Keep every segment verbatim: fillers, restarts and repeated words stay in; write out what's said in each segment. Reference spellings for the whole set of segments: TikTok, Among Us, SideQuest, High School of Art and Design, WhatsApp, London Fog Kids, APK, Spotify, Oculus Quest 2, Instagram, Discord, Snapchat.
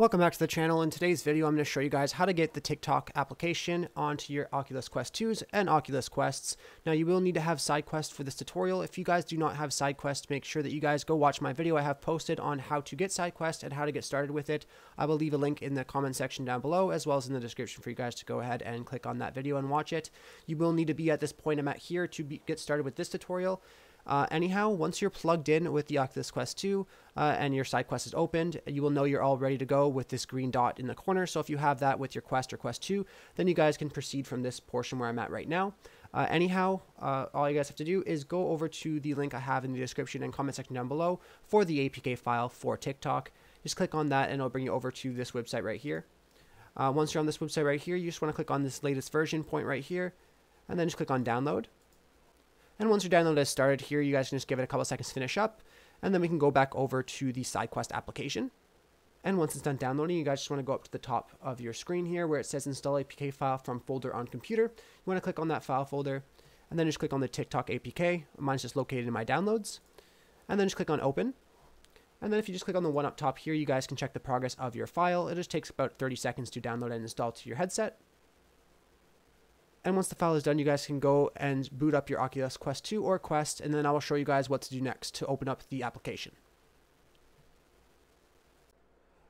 Welcome back to the channel. In today's video, I'm going to show you guys how to get the TikTok application onto your Oculus Quest twos and Oculus Quests. Now, you will need to have SideQuest for this tutorial. If you guys do not have SideQuest, make sure that you guys go watch my video I have posted on how to get SideQuest and how to get started with it. I will leave a link in the comment section down below, as well as in the description for you guys to go ahead and click on that video and watch it. You will need to be at this point I'm at here to be, get started with this tutorial. Uh, anyhow, once you're plugged in with the Oculus Quest two uh, and your side quest is opened, you will know you're all ready to go with this green dot in the corner. So if you have that with your Quest or Quest two, then you guys can proceed from this portion where I'm at right now. Uh, anyhow, uh, all you guys have to do is go over to the link I have in the description and comment section down below for the A P K file for TikTok. Just click on that and it'll bring you over to this website right here. Uh, once you're on this website right here, you just want to click on this latest version point right here and then just click on download. And once your download has started here, you guys can just give it a couple seconds to finish up, and then we can go back over to the SideQuest application. And once it's done downloading, you guys just want to go up to the top of your screen here where it says install A P K file from folder on computer. You want to click on that file folder, and then just click on the TikTok A P K. Mine's just located in my downloads. And then just click on open. And then if you just click on the one up top here, you guys can check the progress of your file. It just takes about thirty seconds to download and install to your headset. And once the file is done, you guys can go and boot up your Oculus Quest two or Quest, and then I will show you guys what to do next to open up the application.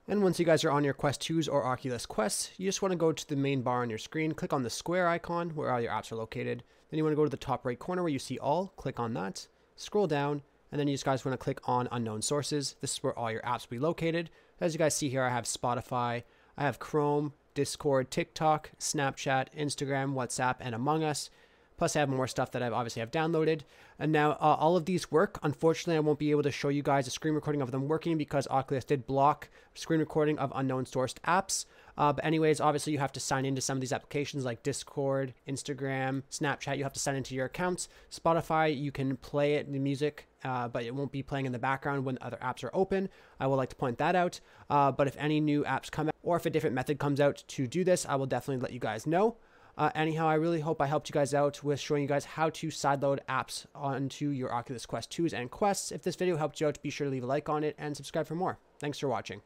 And once you guys are on your Quest twos or Oculus Quests, you just want to go to the main bar on your screen, click on the square icon where all your apps are located. Then you want to go to the top right corner where you see all, click on that, scroll down, and then you just guys want to click on unknown sources. This is where all your apps will be located. As you guys see here, I have Spotify, I have Chrome, Discord, TikTok, Snapchat, Instagram, WhatsApp, and Among Us. Plus I have more stuff that I've obviously have downloaded. And now uh, all of these work. Unfortunately, I won't be able to show you guys a screen recording of them working because Oculus did block screen recording of unknown sourced apps. Uh, but anyways, obviously you have to sign into some of these applications like Discord, Instagram, Snapchat. You have to sign into your accounts. Spotify, you can play it, the music, uh, but it won't be playing in the background when other apps are open. I would like to point that out. Uh, but if any new apps come out or if a different method comes out to do this, I will definitely let you guys know. Uh, anyhow, I really hope I helped you guys out with showing you guys how to sideload apps onto your Oculus Quest twos and Quests. If this video helped you out, be sure to leave a like on it and subscribe for more. Thanks for watching.